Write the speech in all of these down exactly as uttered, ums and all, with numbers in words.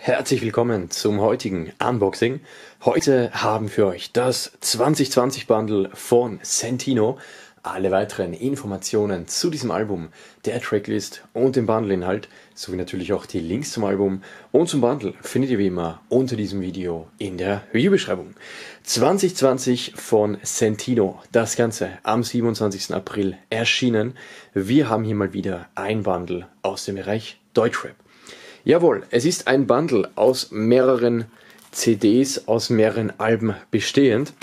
Herzlich willkommen zum heutigen Unboxing. Heute haben für euch das zwanzig zwanzig Bundle von Sentino. Alle weiteren Informationen zu diesem Album, der Tracklist und dem Bundle-Inhalt, sowie natürlich auch die Links zum Album und zum Bundle findet ihr wie immer unter diesem Video in der Videobeschreibung. zwanzig zwanzig von Sentino, das Ganze am siebenundzwanzigsten April erschienen. Wir haben hier mal wieder ein Bundle aus dem Bereich Deutschrap. Jawohl, es ist ein Bundle aus mehreren C Ds, aus mehreren Alben bestehend.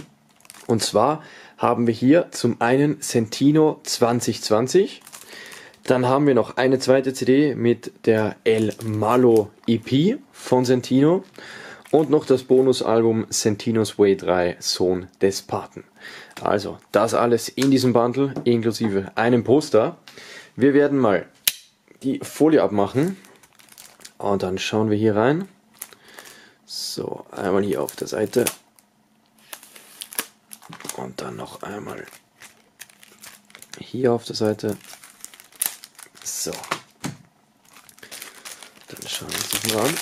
Und zwar haben wir hier zum einen Sentino zwanzig zwanzig. Dann haben wir noch eine zweite C D mit der El Malo E P von Sentino. Und noch das Bonusalbum Sentinos Way drei, Sohn des Paten. Also, das alles in diesem Bundle, inklusive einem Poster. Wir werden mal die Folie abmachen. Und dann schauen wir hier rein. So, einmal hier auf der Seite. Und dann noch einmal hier auf der Seite. So. Dann schauen wir uns das mal an.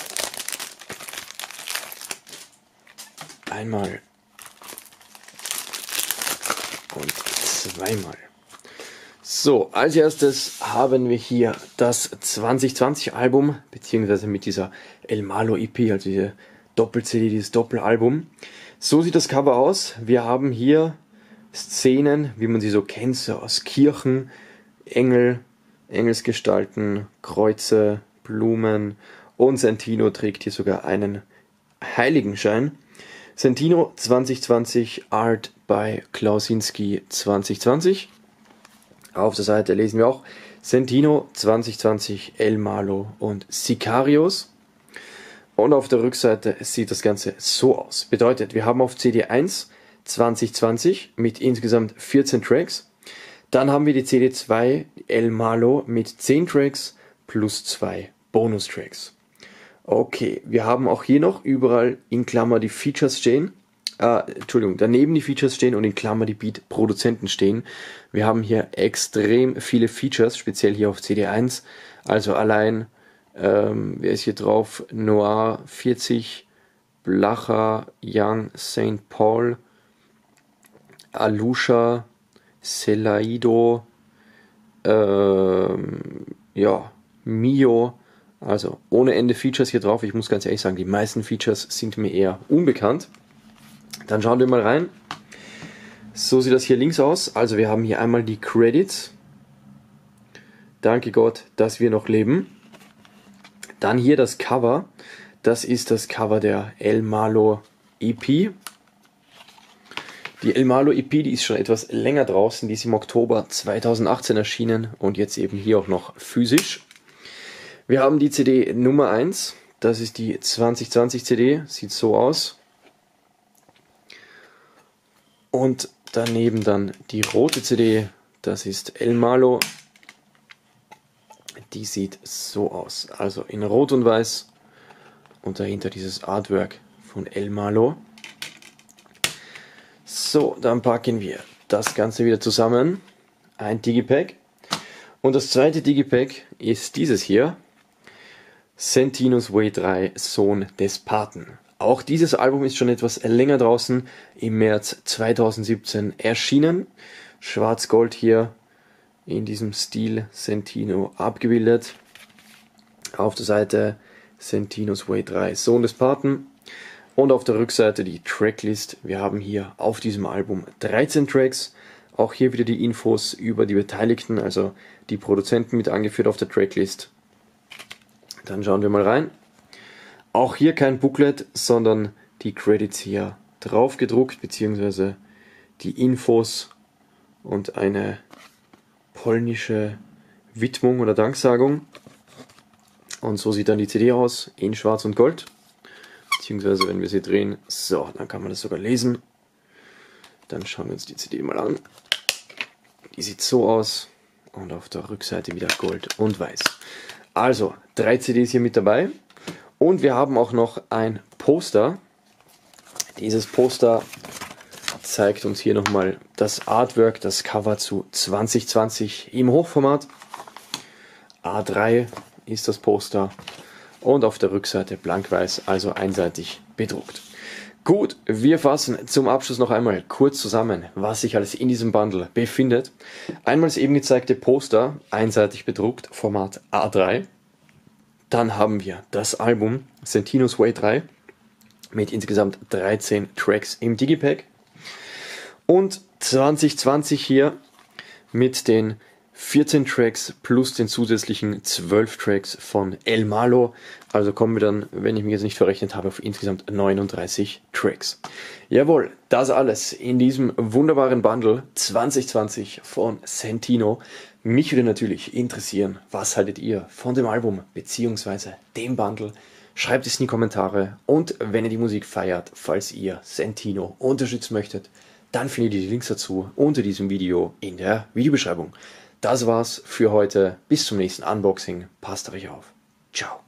Einmal. Und zweimal. So, als erstes haben wir hier das zwanzig zwanzig Album, beziehungsweise mit dieser El Malo E P, also diese Doppel-C D, dieses Doppelalbum. So sieht das Cover aus. Wir haben hier Szenen, wie man sie so kennt, so aus Kirchen, Engel, Engelsgestalten, Kreuze, Blumen und Sentino trägt hier sogar einen Heiligenschein. Sentino zwanzig zwanzig, Art by Klausinski zwanzig zwanzig. Auf der Seite lesen wir auch Sentino zwanzig zwanzig, El Malo und Sicarios. Und auf der Rückseite sieht das Ganze so aus. Bedeutet, wir haben auf C D eins zwanzig zwanzig mit insgesamt vierzehn Tracks. Dann haben wir die C D zwei El Malo mit zehn Tracks plus zwei Bonustracks. Okay, wir haben auch hier noch überall in Klammer die Features stehen. Äh, Entschuldigung, daneben die Features stehen und in Klammer die Beat-Produzenten stehen. Wir haben hier extrem viele Features, speziell hier auf C D eins. Also allein... Ähm, wer ist hier drauf? Noir vierzig, Blacher, Young, Saint Paul, Alusha, Selaido, ähm, ja, Mio. Also ohne Ende Features hier drauf. Ich muss ganz ehrlich sagen, die meisten Features sind mir eher unbekannt. Dann schauen wir mal rein. So sieht das hier links aus. Also wir haben hier einmal die Credits. Danke Gott, dass wir noch leben. Dann hier das Cover, das ist das Cover der El Malo E P. Die El Malo E P, die ist schon etwas länger draußen, die ist im Oktober zweitausendachtzehn erschienen und jetzt eben hier auch noch physisch. Wir haben die C D Nummer eins, das ist die zwanzig zwanzig C D, sieht so aus. Und daneben dann die rote C D, das ist El Malo. Die sieht so aus, also in Rot und Weiß und dahinter dieses Artwork von El Malo. So, dann packen wir das Ganze wieder zusammen. Ein Digipack. Und das zweite Digipack ist dieses hier. Sentinos Way drei, Sohn des Paten. Auch dieses Album ist schon etwas länger draußen, im März zweitausendsiebzehn erschienen. Schwarz-Gold hier. In diesem Stil Sentino abgebildet. Auf der Seite Sentinos Way drei, Sohn des Paten. Und auf der Rückseite die Tracklist. Wir haben hier auf diesem Album dreizehn Tracks. Auch hier wieder die Infos über die Beteiligten, also die Produzenten mit angeführt auf der Tracklist. Dann schauen wir mal rein. Auch hier kein Booklet, sondern die Credits hier drauf gedruckt, beziehungsweise die Infos und eine polnische Widmung oder Danksagung. Und so sieht dann die C D aus, in Schwarz und Gold. Beziehungsweise wenn wir sie drehen, so, dann kann man das sogar lesen. Dann schauen wir uns die C D mal an. Die sieht so aus. Und auf der Rückseite wieder Gold und Weiß. Also, drei C Ds hier mit dabei. Und wir haben auch noch ein Poster. Dieses Poster zeigt uns hier nochmal das Artwork, das Cover zu zwanzig zwanzig im Hochformat. A drei ist das Poster und auf der Rückseite blankweiß, also einseitig bedruckt. Gut, wir fassen zum Abschluss noch einmal kurz zusammen, was sich alles in diesem Bundle befindet. Einmal das eben gezeigte Poster, einseitig bedruckt, Format A drei. Dann haben wir das Album Sentinos Way drei mit insgesamt dreizehn Tracks im Digipack. Und zwanzig zwanzig hier mit den vierzehn Tracks plus den zusätzlichen zwölf Tracks von El Malo. Also kommen wir dann, wenn ich mich jetzt nicht verrechnet habe, auf insgesamt neununddreißig Tracks. Jawohl, das alles in diesem wunderbaren Bundle zwanzig zwanzig von Sentino. Mich würde natürlich interessieren, was haltet ihr von dem Album bzw. dem Bundle? Schreibt es in die Kommentare, und wenn ihr die Musik feiert, falls ihr Sentino unterstützen möchtet, dann findet ihr die Links dazu unter diesem Video in der Videobeschreibung. Das war's für heute. Bis zum nächsten Unboxing. Passt auf euch auf. Ciao.